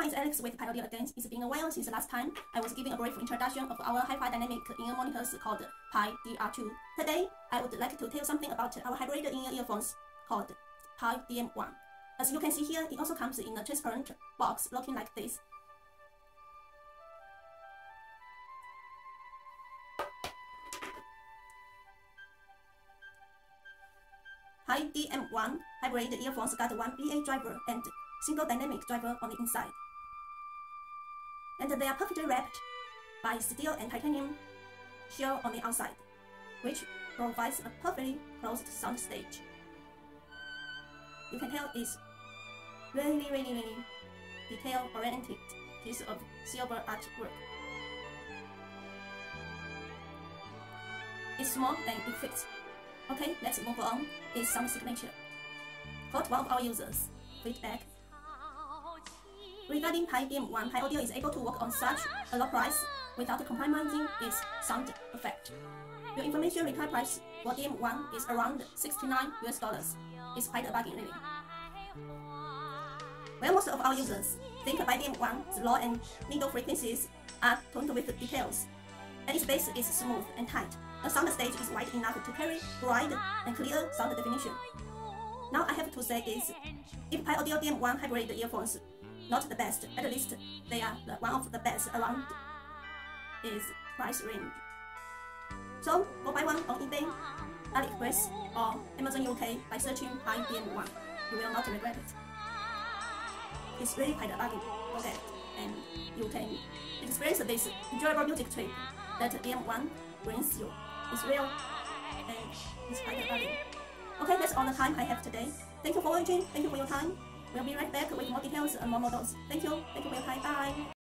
my is Alex with Pi Audio again. It's been a while since the last time I was giving a brief introduction of our HiFi dynamic in-ear monitors called Pi DR2. Today, I would like to tell something about our hybrid in-ear earphones called Pi DM1. As you can see here, it also comes in a transparent box looking like this. Pi DM1 hybrid earphones got one BA driver and single dynamic driver on the inside, and they are perfectly wrapped by steel and titanium shell on the outside, which provides a perfectly closed sound stage. You can tell it's really detail-oriented piece of silver artwork. It's small and it fits. Okay, let's move on. It's sound signature. Got one of our users feedback. Regarding Pi DM1, Pi Audio is able to work on such a low price without compromising its sound effect. Your information retail price for DM1 is around $69. It's quite a bargain, really. Well, most of our users think Pi DM1, the low and middle frequencies are toned with details, and its bass is smooth and tight. The sound stage is wide enough to carry broad and clear sound definition. Now I have to say is, if Pi Audio DM1 hybrid earphones not the best, at least they are one of the best around is price range. So go buy one on eBay, AliExpress or Amazon UK by searching Pi DM1. You will not regret it. It's really quite a bargain project, and you can experience this enjoyable music trip that DM1 brings you. It's real and it's quite a bargain. Okay, that's all the time I have today. Thank you for watching, thank you for your time. We'll be right back with more details and more models. Thank you for your time, bye!